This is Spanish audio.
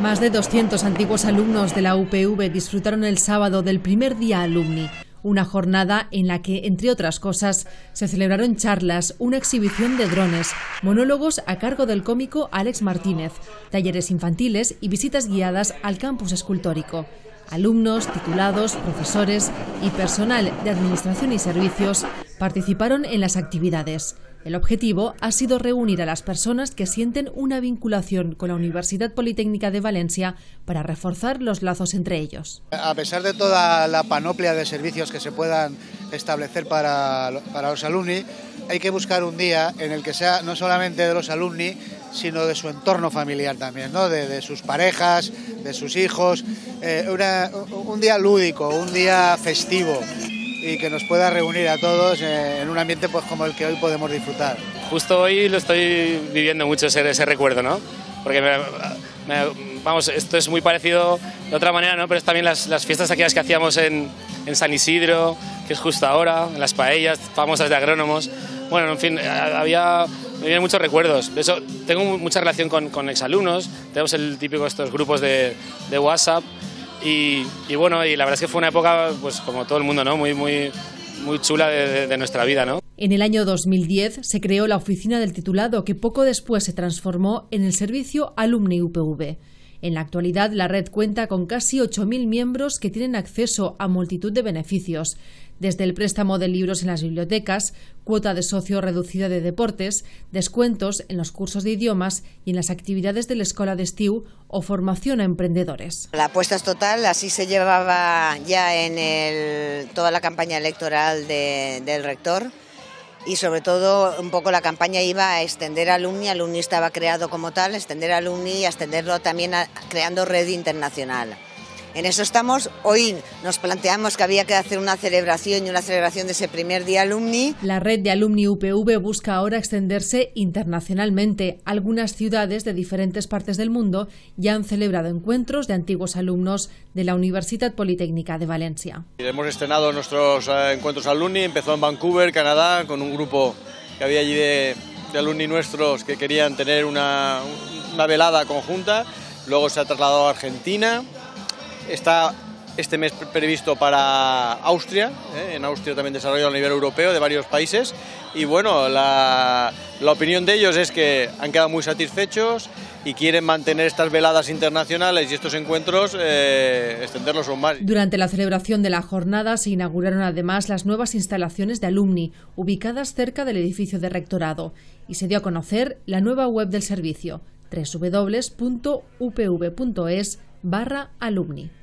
Más de 200 antiguos alumnos de la UPV disfrutaron el sábado del primer día Alumni, una jornada en la que, entre otras cosas, se celebraron charlas, una exhibición de drones, monólogos a cargo del cómico Álex Martínez, talleres infantiles y visitas guiadas al campus escultórico. Alumnos, titulados, profesores y personal de administración y servicios participaron en las actividades. El objetivo ha sido reunir a las personas que sienten una vinculación con la Universidad Politécnica de Valencia para reforzar los lazos entre ellos. A pesar de toda la panoplia de servicios que se puedan establecer para los alumni, hay que buscar un día en el que sea no solamente de los alumni, sino de su entorno familiar también, ¿no? de sus parejas, de sus hijos, un día lúdico, un día festivo y que nos pueda reunir a todos en un ambiente pues como el que hoy podemos disfrutar. Justo hoy lo estoy viviendo mucho ese recuerdo, ¿no? Porque vamos, esto es muy parecido de otra manera, ¿no? Pero es también las fiestas aquellas que hacíamos en San Isidro, que es justo ahora, en las paellas famosas de agrónomos. Bueno, en fin, me vienen muchos recuerdos. De eso, tengo mucha relación con exalumnos, tenemos el típico estos grupos de WhatsApp. Y bueno, y la verdad es que fue una época, pues como todo el mundo, ¿no? Muy chula de nuestra vida, ¿no? En el año 2010 se creó la Oficina del Titulado, que poco después se transformó en el servicio Alumni UPV. En la actualidad, la red cuenta con casi 8.000 miembros que tienen acceso a multitud de beneficios, desde el préstamo de libros en las bibliotecas, cuota de socio reducida de deportes, descuentos en los cursos de idiomas y en las actividades de la Escola de Estiu o formación a emprendedores. La apuesta es total, así se llevaba ya en toda la campaña electoral del rector. Y sobre todo, un poco la campaña iba a extender Alumni estaba creado como tal, extender Alumni y extenderlo también creando red internacional. En eso estamos, hoy nos planteamos que había que hacer una celebración de ese primer día Alumni. La red de Alumni UPV busca ahora extenderse internacionalmente. Algunas ciudades de diferentes partes del mundo ya han celebrado encuentros de antiguos alumnos de la Universidad Politécnica de Valencia. Hemos estrenado nuestros encuentros Alumni, empezó en Vancouver, Canadá, con un grupo que había allí de alumni nuestros que querían tener una velada conjunta, luego se ha trasladado a Argentina. Está este mes previsto para Austria, en Austria también desarrollado a nivel europeo de varios países y bueno, la opinión de ellos es que han quedado muy satisfechos y quieren mantener estas veladas internacionales y estos encuentros, extenderlos aún más. Durante la celebración de la jornada se inauguraron además las nuevas instalaciones de Alumni, ubicadas cerca del edificio de rectorado, y se dio a conocer la nueva web del servicio, www.upv.es/alumni.